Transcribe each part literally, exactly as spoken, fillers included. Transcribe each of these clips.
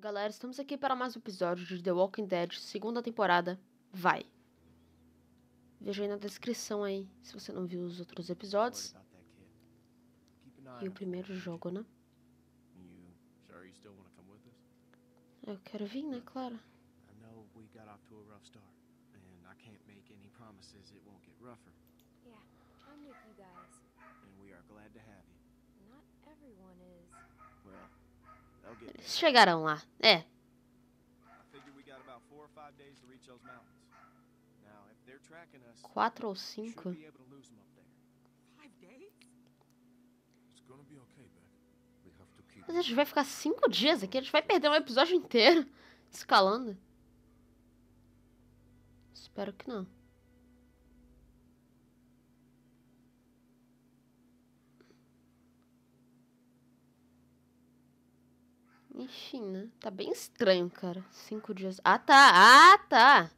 Galera, estamos aqui para mais um episódio de The Walking Dead, segunda temporada, vai! Veja aí na descrição aí, se você não viu os outros episódios. E o primeiro jogo, né? Eu quero vir, né, claro. Eles chegaram lá, é. Quatro ou cinco? Mas a gente vai ficar cinco dias aqui, a gente vai perder um episódio inteiro escalando. Espero que não. Enfim, né? Tá bem estranho, cara. Cinco dias... Ah, tá! Ah, tá!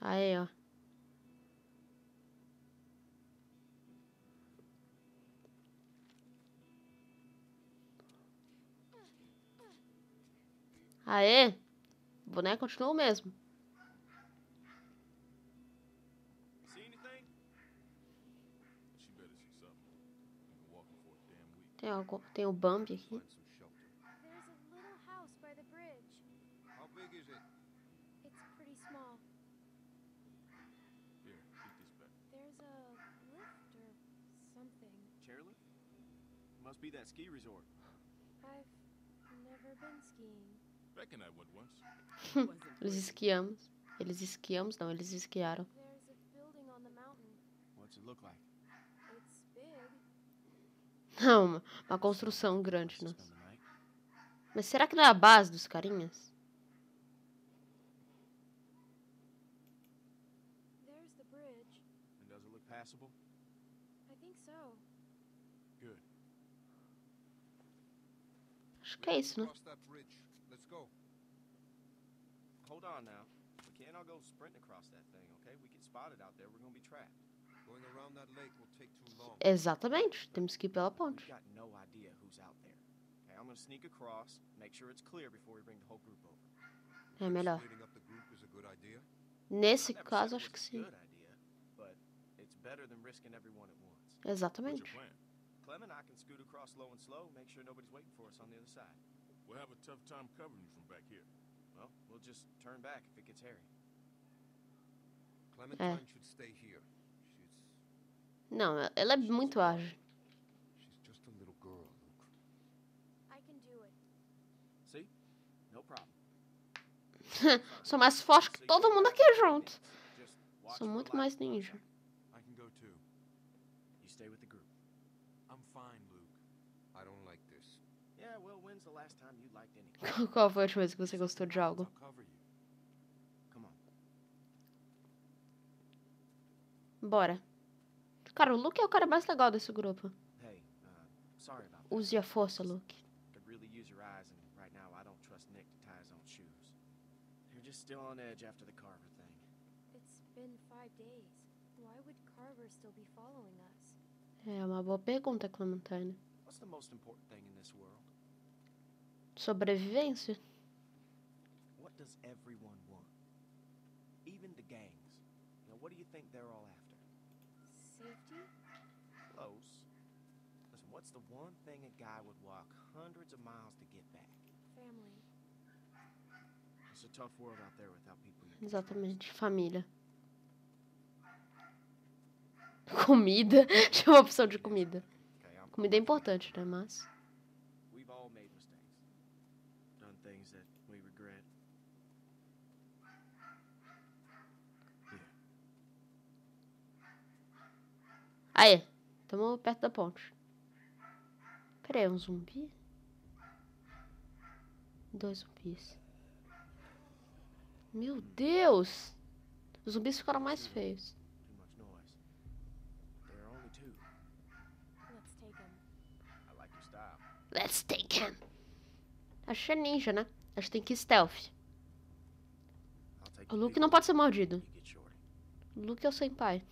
Aí, ó. Aê! O boneco continua o mesmo. Tem, algo, tem o Bambi aqui. Eles esquiamos. Eles esquiamos, não, eles esquiaram. Não, uma, uma construção grande, não. Mas será que não é a base dos carinhas? Acho que é isso, né? Hold on now. We can't all go sprinting across that thing, okay? We get spotted out there, we're gonna be trapped. Going around that lake will take too long. Exatamente. Temos que ir pela ponte. We've got no idea who's out there. Okay, I'm gonna sneak across, make sure it's clear before we bring the whole group over. É melhor. Nesse caso, acho que sim. But it's better than risking everyone at once. Exatamente. Clem and I can scoot across low and slow, make sure nobody's waiting for us on the other side. We'll have a tough time covering you from back here. Well, we'll just turn back if it gets hairy. Clementine should stay here. She's Não, ela é muito ágil. She's just a little girl, Luke. I can do it. See? No problem. Sou mais forte que todo mundo aqui junto. Sou muito mais ninja. I can go too. You stay with the group. I'm fine, Luke. I don't like this. Yeah, well, when's the last time you liked anything? Qual foi a última vez que você gostou de algo? Bora. Cara, o Luke é o cara mais legal desse grupo. Use a força, Luke. É uma boa pergunta, Clementine. Sobrevivência. What does everyone want? Even the gangs. Now what do you think they're all after? Safety? Close. Listen, what's the one thing a guy would walk hundreds of miles to get back? Family. It's a tough world out there without people. Exatamente, família. Comida. Tinha uma opção de comida. Comida é importante, né, mas... Aê, estamos perto da ponte. Peraí, é um zumbi? Dois zumbis. Meu Deus! Os zumbis ficaram mais feios. Let's take him! Acho que é ninja, né? Acho que tem que ir stealth. O Luke não pode ser mordido. O Luke é o senpai.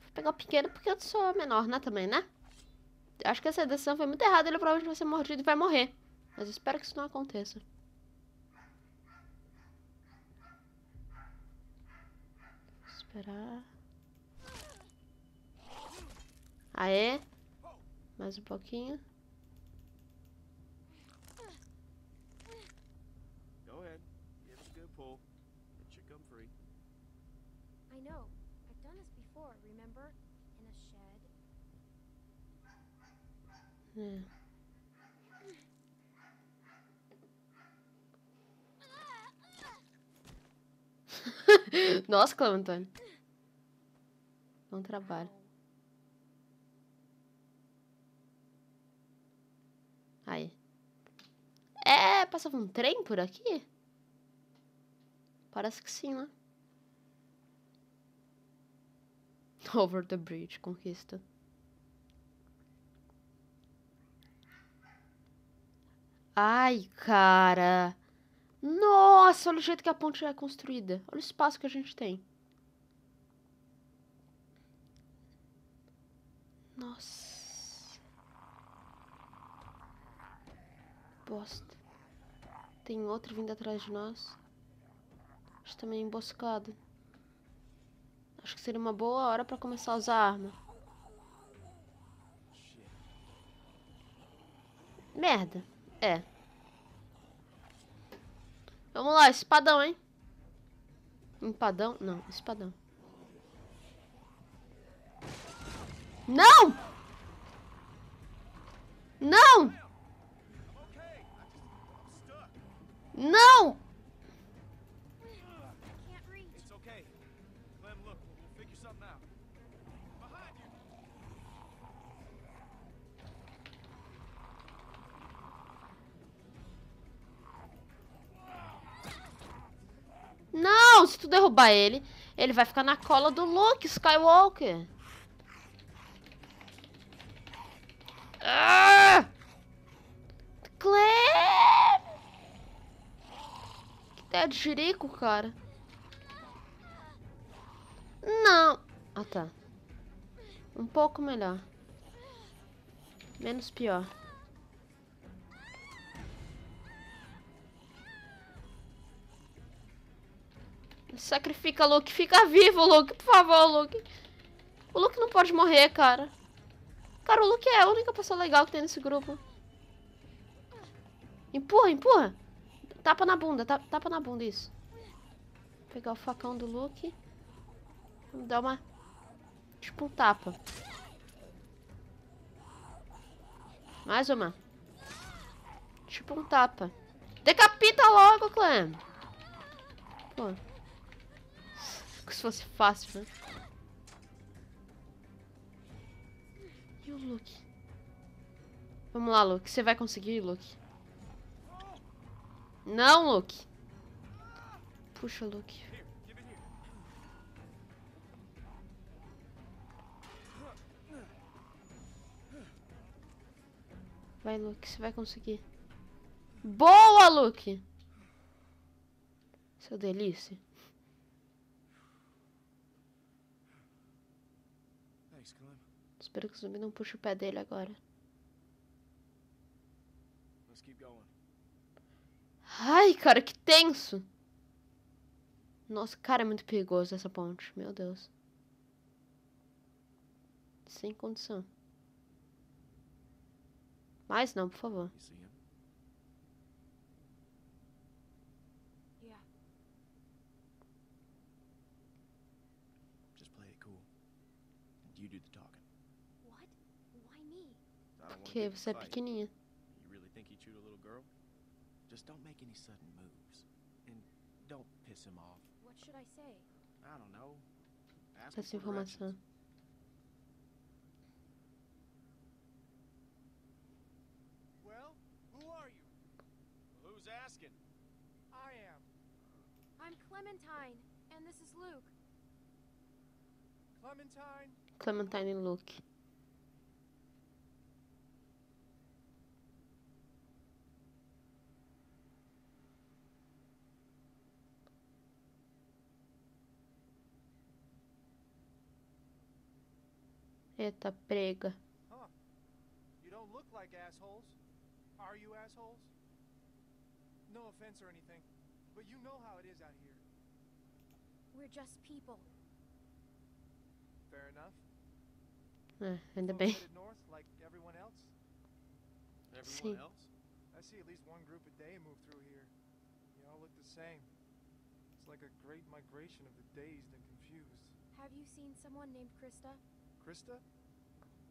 Vou pegar o pequeno porque eu sou menor, né, também, né? Acho que essa decisão foi muito errada. Ele provavelmente vai ser mordido e vai morrer. Mas eu espero que isso não aconteça. Vou esperar. Aê. Mais um pouquinho. É. Nossa, Clementine. Não trabalho. Aí. É, passava um trem por aqui? Parece que sim, né? Over the bridge, conquista. Ai, cara. Nossa, olha o jeito que a ponte é construída. Olha o espaço que a gente tem. Nossa. Bosta. Tem outro vindo atrás de nós. Acho que também é emboscado. Acho que seria uma boa hora pra começar a usar a arma. Merda. É. Vamos lá, espadão, hein? Empadão? Não, espadão. Não! Não! Não! Não, se tu derrubar ele, ele vai ficar na cola do Luke Skywalker. Ah! Clem! Que ideia de jirico, cara. Não. Ah, tá. Um pouco melhor. Menos pior. Sacrifica, Luke. Fica vivo, Luke. Por favor, Luke. O Luke não pode morrer, cara. Cara, o Luke é a única pessoa legal que tem nesse grupo. Empurra, empurra. Tapa na bunda. Tapa, tapa na bunda, isso. Vou pegar o facão do Luke. Vamos dar uma... Tipo um tapa. Mais uma. Tipo um tapa. Decapita logo, Clem. Pô. Se fosse fácil, né? E o Luke? Vamos lá, Luke. Você vai conseguir, Luke. Não, Luke. Puxa, Luke. Vai, Luke. Você vai conseguir. Boa, Luke! Seu delícia. Espero que o zumbi não puxe o pé dele agora. Ai, cara, que tenso. Nossa, cara, é muito perigoso essa ponte. Meu Deus. Sem condição. Mais não, por favor. Porque você é pequenininha. Essa informação. Well, who are you? Who's asking? I am. I'm Clementine, and this is Luke. Clementine. Clementine e Luke. Eita, prega. Huh. You don't look like assholes. Are you assholes? No offense or anything, but you know how it is out here. We're just people. Fair enough. Uh, ainda bem. North, like everyone else. Everyone Sim. Else? I see at least one group a day move through here. You all look the same. It's like a great migration of the dazed and confused. Have you seen someone named Krista? Krista?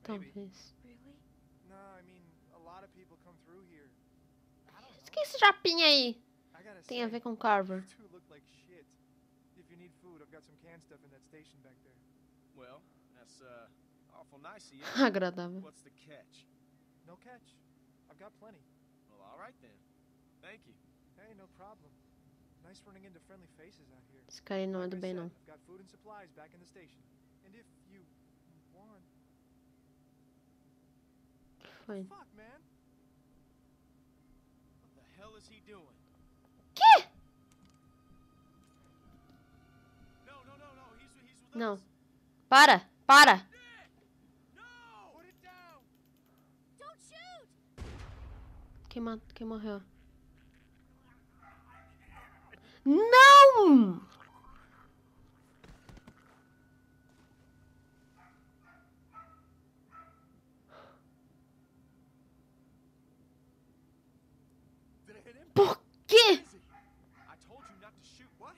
Maybe. Really? No, I mean, a lot of people come through here. Mas que esse japinha aí tem a ver com Carver? If you need food, I've got some canned stuff in that station back there. Well, that's uh awful nice of you. Agradável. What's the catch? No catch. I've got plenty. Well, all right then. Thank you. Hey, no problem. Nice running into friendly faces out here. Esse cara não é do bem não. I've got food and supplies back in the station. And if you want. Fine. Fuck, man. What the hell is he doing? Que? No, no, no, no. He's he's with us. No. Para, para. Quem, ma quem morreu? Não! Por quê? I told you not to shoot. What?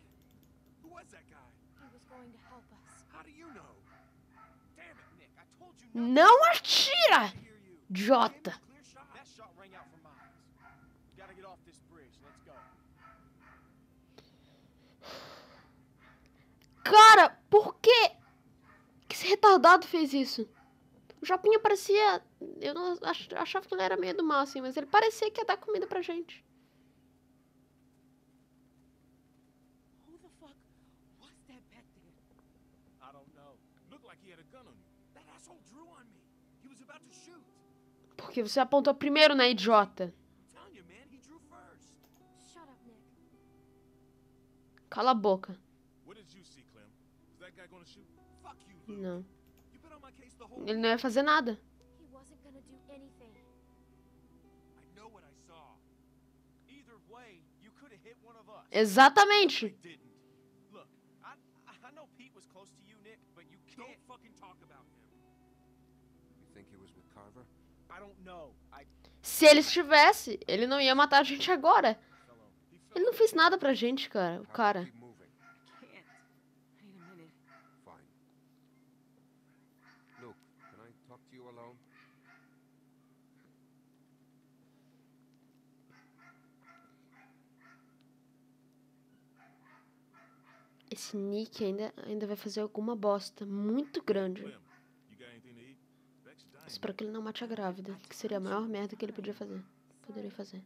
Who was that guy? He was going to help us. How do you know? Damn it, Nick. I told you not. Não atira! Jota. That shot rang out for miles. We gotta get off this bridge. Let's go. Cara, por que que esse retardado fez isso? O Japinha parecia... Eu não ach, achava que ele era meio do mal, assim, mas ele parecia que ia dar comida pra gente. Who the fuck was that back there? I don't know. Looked like he had a gun on you. That asshole drew on me. He was about to shoot. Porque você apontou primeiro, né, idiota? Cala a boca. Não. Ele não ia fazer nada. Exatamente. Se ele estivesse, ele não ia matar a gente agora. Ele não fez nada pra gente, cara. O cara. Esse Nick ainda, ainda vai fazer alguma bosta muito grande. Espero que ele não mate a grávida, que seria a maior merda que ele podia fazer. Poderia fazer.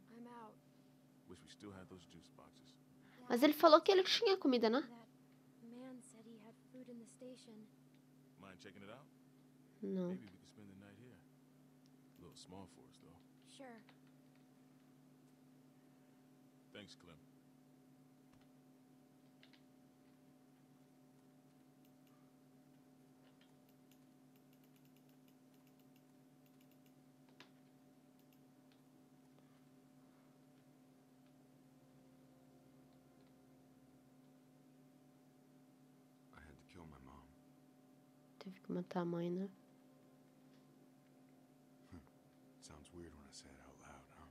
Mas ele falou que ele tinha comida, né? Não. Teve que matar a mãe, né? Sounds weird when I say it out loud, huh?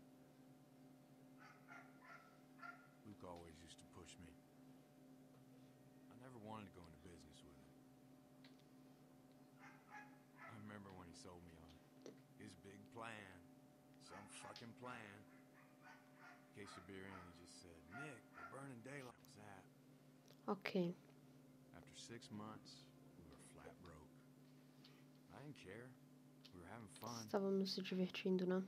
Luke always used to push me. I never wanted to go into business with him. I remember when he sold me on his big plan. Some fucking plan. Casey Bearian, he just said, Nick, we're burning daylight. What was that? Okay. After six months... Estávamos se divertindo, né?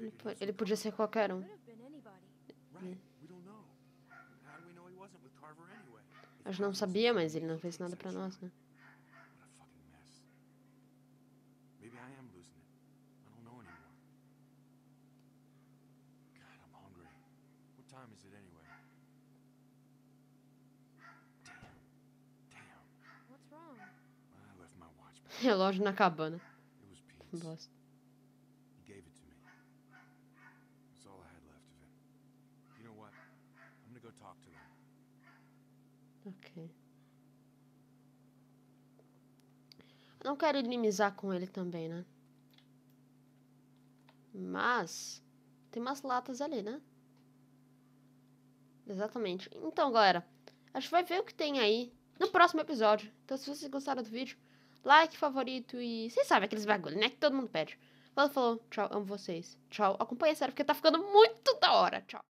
Ele, ele podia ser qualquer um. A gente não sabia, mas ele não fez nada pra nós, né? Relógio na cabana. Bosta. Ok. Eu não quero inimizar com ele também, né? Mas tem umas latas ali, né? Exatamente. Então, galera, a gente vai ver o que tem aí no próximo episódio. Então, se vocês gostaram do vídeo, like, favorito e... vocês sabem aqueles bagulho, né? Que todo mundo pede. Falou, falou. Tchau, amo vocês. Tchau. Acompanha a série, porque tá ficando muito da hora. Tchau.